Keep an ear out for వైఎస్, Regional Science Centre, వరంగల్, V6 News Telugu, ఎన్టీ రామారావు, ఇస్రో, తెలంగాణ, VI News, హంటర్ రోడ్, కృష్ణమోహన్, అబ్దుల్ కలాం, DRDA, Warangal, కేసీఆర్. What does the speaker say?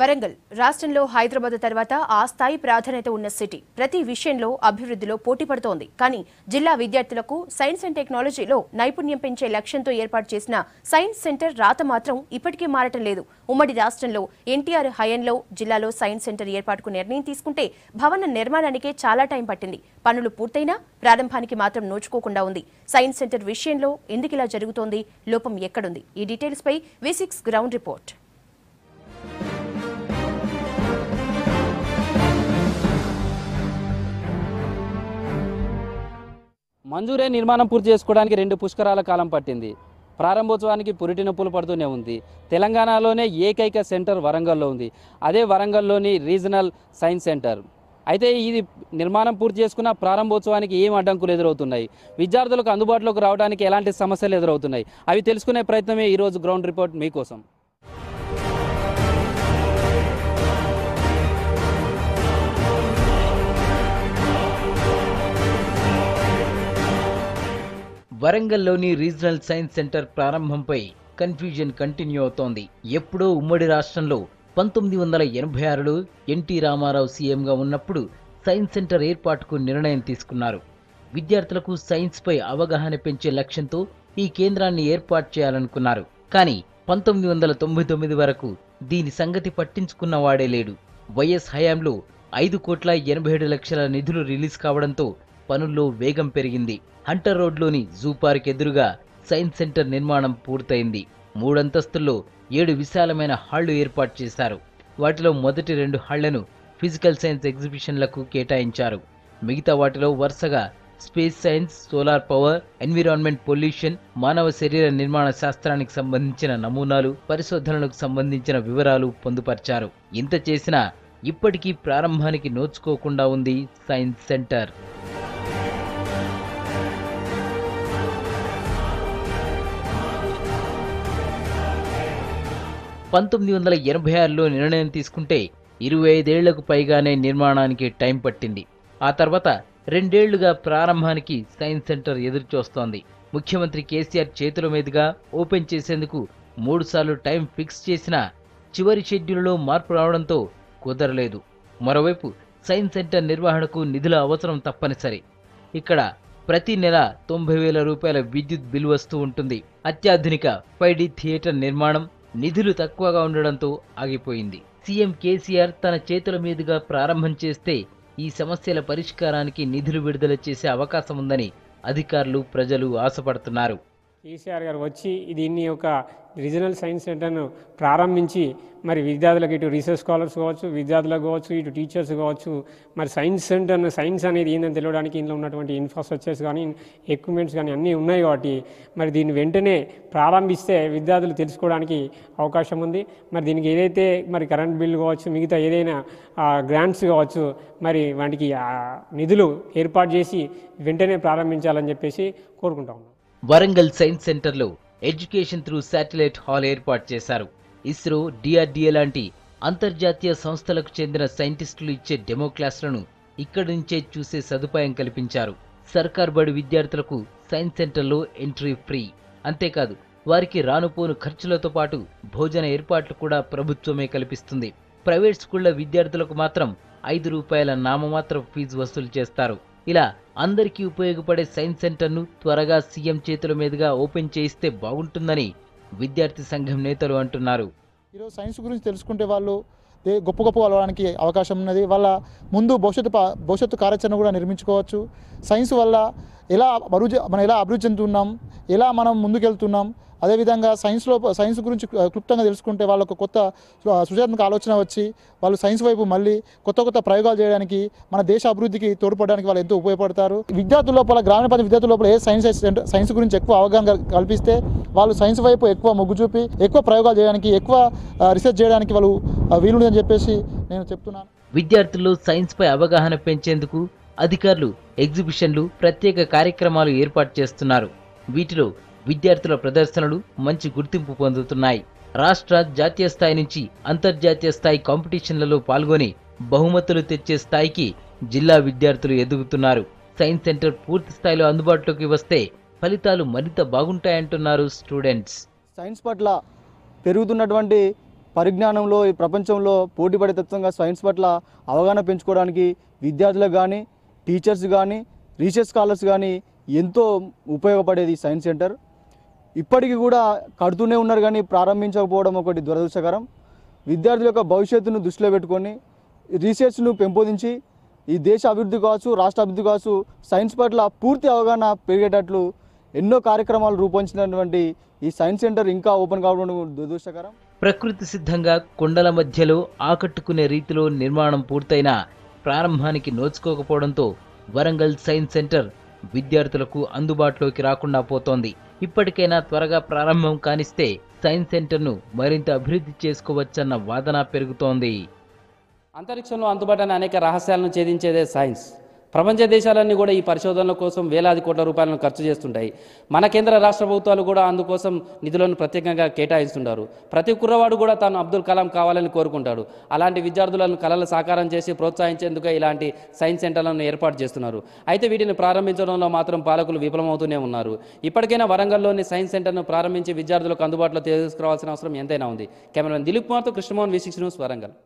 వరంగల్ రాష్ట్రంలో హైదరాబాద్ తర్వాత ఆ స్థాయి ప్రాధాన్యత ఉన్న సిటీ. ప్రతి విషయంలో అభివృద్ధిలో పోటీ పడుతోంది. కానీ జిల్లా విద్యార్థులకు సైన్స్ అండ్ టెక్నాలజీలో నైపుణ్యం పెంచే లక్ష్యంతో ఏర్పాటు చేసిన సైన్స్ సెంటర్ రాత మాత్రం ఇప్పటికీ మారటం లేదు. ఉమ్మడి రాష్ట్రంలో ఎన్టీఆర్ హయాంలో జిల్లాలో సైన్స్ సెంటర్ ఏర్పాటుకు నిర్ణయం తీసుకుంటే భవన నిర్మాణానికే చాలా టైం పట్టింది. పనులు పూర్తయినా ప్రారంభానికి మాత్రం నోచుకోకుండా ఉంది. సైన్స్ సెంటర్ విషయంలో ఎందుకిలా జరుగుతోంది? లోపం ఎక్కడుంది? ఈ డీటెయిల్స్ పై V6 గ్రౌండ్ రిపోర్ట్. మంజూరే నిర్మాణం పూర్తి చేసుకోవడానికి 2 పుష్కరాల కాలం పట్టింది. ప్రారంభోత్సవానికి పురిటి నొప్పులు పడుతూనే ఉంది. తెలంగాణలోనే ఏకైక సెంటర్ వరంగల్లో ఉంది. అదే వరంగల్లోని రీజనల్ సైన్స్ సెంటర్. అయితే ఇది నిర్మాణం పూర్తి చేసుకున్న ప్రారంభోత్సవానికి ఏం అడ్డంకులు ఎదురవుతున్నాయి? విద్యార్థులకు అందుబాటులోకి రావడానికి ఎలాంటి సమస్యలు ఎదురవుతున్నాయి? అవి తెలుసుకునే ప్రయత్నమే ఈరోజు గ్రౌండ్ రిపోర్ట్ మీకోసం. వరంగల్లోని రీజనల్ సైన్స్ సెంటర్ ప్రారంభంపై కన్ఫ్యూజన్ కంటిన్యూ అవుతోంది. ఎప్పుడో ఉమ్మడి రాష్ట్రంలో 1986లో ఎన్టీ రామారావు సీఎంగా ఉన్నప్పుడు సైన్స్ సెంటర్ ఏర్పాటుకు నిర్ణయం తీసుకున్నారు. విద్యార్థులకు సైన్స్పై అవగాహన పెంచే లక్ష్యంతో ఈ కేంద్రాన్ని ఏర్పాటు చేయాలనుకున్నారు. కానీ 1999 వరకు దీని సంగతి పట్టించుకున్నవాడే లేడు. వైఎస్ హయాంలో 5,87,00,000 నిధులు రిలీజ్ కావడంతో పనుల్లో వేగం పెరిగింది. హంటర్ రోడ్లోని జూ పార్క్ ఎదురుగా సైన్స్ సెంటర్ నిర్మాణం పూర్తయింది. 3 అంతస్తుల్లో 7 విశాలమైన హాళ్లు ఏర్పాటు చేశారు. వాటిలో మొదటి 2 హాళ్లను ఫిజికల్ సైన్స్ ఎగ్జిబిషన్లకు కేటాయించారు. మిగతా వాటిలో వరుసగా space science, solar power, environment pollution, మానవ శరీర నిర్మాణ శాస్త్రానికి సంబంధించిన నమూనాలు, పరిశోధనలకు సంబంధించిన వివరాలు పొందుపరిచారు. ఇంత చేసినా ఇప్పటికీ ప్రారంభానికి నోచుకోకుండా ఉంది సైన్స్ సెంటర్. పంతొమ్మిది నిర్ణయం తీసుకుంటే 25 ఏళ్లకు పైగానే నిర్మాణానికి టైం పట్టింది. ఆ తర్వాత 2 ఏళ్లుగా ప్రారంభానికి సైన్స్ సెంటర్ ఎదురుచూస్తోంది. ముఖ్యమంత్రి కేసీఆర్ చేతుల మీదుగా ఓపెన్ చేసేందుకు 3 సార్లు టైం ఫిక్స్ చేసినా చివరి షెడ్యూల్లో మార్పు రావడంతో కుదరలేదు. మరోవైపు సైన్స్ సెంటర్ నిర్వహణకు నిధుల అవసరం తప్పనిసరి. ఇక్కడ ప్రతి నెల 90,000 రూపాయల విద్యుత్ బిల్ వస్తూ ఉంటుంది. అత్యాధునిక 5D థియేటర్ నిర్మాణం నిధులు తక్కువగా ఉండడంతో ఆగిపోయింది. సీఎం కేసీఆర్ తన చేతుల మీదుగా ప్రారంభం చేస్తే ఈ సమస్యల పరిష్కారానికి నిధులు విడుదల చేసే అవకాశం ఉందని అధికారులు, ప్రజలు ఆశపడుతున్నారు. కేసీఆర్ గారు వచ్చి దీన్ని ఒక రీజనల్ సైన్స్ సెంటర్ను ప్రారంభించి మరి విద్యార్థులకు, ఇటు రీసెర్చ్ స్కాలర్స్ కావచ్చు, విద్యార్థులకు కావచ్చు, ఇటు టీచర్స్ కావచ్చు, మరి సైన్స్ సెంటర్ను, సైన్స్ అనేది ఏందని తెలియడానికి ఇందులో ఉన్నటువంటి ఇన్ఫ్రాస్ట్రక్చర్స్ కానీ, ఎక్విప్మెంట్స్ కానీ అన్నీ ఉన్నాయి. కాబట్టి మరి దీన్ని వెంటనే ప్రారంభిస్తే విద్యార్థులు తెలుసుకోవడానికి అవకాశం ఉంది. మరి దీనికి ఏదైతే మరి కరెంట్ బిల్లు కావచ్చు, మిగతా ఏదైనా గ్రాంట్స్ కావచ్చు, మరి వాటికి నిధులు ఏర్పాటు చేసి వెంటనే ప్రారంభించాలని చెప్పేసి కోరుకుంటా ఉన్నాం. వరంగల్ సైన్స్ సెంటర్లో ఎడ్యుకేషన్ త్రూ శాటిలైట్ హాల్ ఏర్పాటు చేశారు. ఇస్రో, DRDA లాంటి అంతర్జాతీయ సంస్థలకు చెందిన సైంటిస్టులు ఇచ్చే డెమో క్లాసులను ఇక్కడి నుంచే చూసే సదుపాయం కల్పించారు. సర్కార్ బడి విద్యార్థులకు సైన్స్ సెంటర్లో ఎంట్రీ ఫ్రీ. అంతేకాదు వారికి రానుపోను ఖర్చులతో పాటు భోజన ఏర్పాట్లు కూడా ప్రభుత్వమే కల్పిస్తుంది. ప్రైవేట్ స్కూళ్ల విద్యార్థులకు మాత్రం 5 రూపాయల నామమాత్ర ఫీజు వసూలు చేస్తారు. ఇలా అందరికీ ఉపయోగపడే సైన్స్ సెంటర్ను త్వరగా సీఎం చేతుల మీదుగా ఓపెన్ చేయిస్తే బాగుంటుందని విద్యార్థి సంఘం నేతలు అంటున్నారు. ఈరోజు సైన్స్ గురించి తెలుసుకుంటే వాళ్ళు గొప్ప గొప్ప అవ్వడానికి అవకాశం ఉన్నది. వాళ్ళ ముందు భవిష్యత్తు కార్యాచరణ కూడా నిర్మించుకోవచ్చు. సైన్స్ వల్ల మనం ఎలా అభివృద్ధి చెందుతున్నాం, ఎలా మనం ముందుకెళ్తున్నాం, అదేవిధంగా సైన్స్ గురించి క్లుప్తంగా తెలుసుకుంటే వాళ్ళకు కొత్త సృజనాత్మక ఆలోచన వచ్చి వాళ్ళు సైన్స్ వైపు మళ్ళీ కొత్త ప్రయోగాలు చేయడానికి, మన దేశ అభివృద్ధికి తోడ్పడడానికి వాళ్ళు ఎంతో ఉపయోగపడతారు. విద్యార్థుల లోపల, గ్రామీణ ప్రాంత విద్యార్థుల లోపల సైన్స్ గురించి ఎక్కువ అవగాహన కల్పిస్తే వాళ్ళు సైన్స్ వైపు ఎక్కువ మొగ్గు చూపి ఎక్కువ ప్రయోగాలు చేయడానికి, ఎక్కువ రీసెర్చ్ చేయడానికి వాళ్ళు వీలుందని చెప్పేసి నేను చెప్తున్నాను. విద్యార్థుల్లో సైన్స్పై అవగాహన పెంచేందుకు అధికారులు ఎగ్జిబిషన్లు, ప్రత్యేక కార్యక్రమాలు ఏర్పాటు చేస్తున్నారు. వీటిలో విద్యార్థుల ప్రదర్శనలు మంచి గుర్తింపు పొందుతున్నాయి. రాష్ట్ర, జాతీయ స్థాయి నుంచి అంతర్జాతీయ స్థాయి కాంపిటీషన్లలో పాల్గొని బహుమతులు తెచ్చే స్థాయికి జిల్లా విద్యార్థులు ఎదుగుతున్నారు. సైన్స్ సెంటర్ పూర్తి స్థాయిలో అందుబాటులోకి వస్తే ఫలితాలు మరింత బాగుంటాయంటున్నారు స్టూడెంట్స్. సైన్స్ పట్ల పెరుగుతున్నటువంటి పరిజ్ఞానంలో ఈ ప్రపంచంలో పోటీపడేతత్వంగా సైన్స్ పట్ల అవగాహన పెంచుకోవడానికి విద్యార్థులకు కానీ టీచర్స్ కానీ రీసెర్చ్ స్కాలర్స్ కానీ ఎంతో ఉపయోగపడేది సైన్స్ సెంటర్. ఇప్పటికీ కూడా కడుతూనే ఉన్నారు కానీ ప్రారంభించకపోవడం ఒకటి దురదృష్టకరం. విద్యార్థుల యొక్క భవిష్యత్తును దృష్టిలో పెట్టుకొని రీసెర్చ్ను పెంపొందించి ఈ దేశ అభివృద్ధి కావచ్చు, రాష్ట్ర అభివృద్ధి కావచ్చు, సైన్స్ పట్ల పూర్తి అవగాహన పెరిగేటట్లు ఎన్నో కార్యక్రమాలు రూపొందించినటువంటి ఈ సైన్స్ సెంటర్ ఇంకా ఓపెన్ కావడం దురదృష్టకరం. ప్రకృతి సిద్ధంగా కొండల మధ్యలో ఆకట్టుకునే రీతిలో నిర్మాణం పూర్తయిన ప్రారంభానికి నోచుకోకపోవడంతో వరంగల్ సైన్స్ సెంటర్ విద్యార్థులకు అందుబాటులోకి రాకుండా పోతోంది. ఇప్పటికైనా త్వరగా ప్రారంభం కానిస్తే సైన్స్ సెంటర్ను మరింత అభివృద్ధి చేసుకోవచ్చన్న వాదన పెరుగుతోంది. అంతరిక్షంలో అందుబాటున అనేక రహస్యాలను ఛేదించేదే సైన్స్. ప్రపంచ దేశాలన్నీ కూడా ఈ పరిశోధనల కోసం వేలాది కోట్ల రూపాయలను ఖర్చు చేస్తుంటాయి. మన కేంద్ర రాష్ట్ర ప్రభుత్వాలు కూడా అందుకోసం నిధులను ప్రత్యేకంగా కేటాయిస్తుంటారు. ప్రతి కుర్రవాడు కూడా తాను అబ్దుల్ కలాం కావాలని కోరుకుంటాడు. అలాంటి విద్యార్థులను కళలు సాకారం చేసి ప్రోత్సహించేందుకే ఇలాంటి సైన్స్ సెంటర్లను ఏర్పాటు చేస్తున్నారు. అయితే వీటిని ప్రారంభించడంలో మాత్రం పాలకులు విఫలమవుతూనే ఉన్నారు. ఇప్పటికైనా వరంగల్లోని సైన్స్ సెంటర్ను ప్రారంభించి విద్యార్థులకు అందుబాటులో తీసుకురావాల్సిన అవసరం ఎంతైనా ఉంది. కెమెరామెన్ దిలీప్ కుమార్తో కృష్ణమోహన్, VI News, వరంగల్.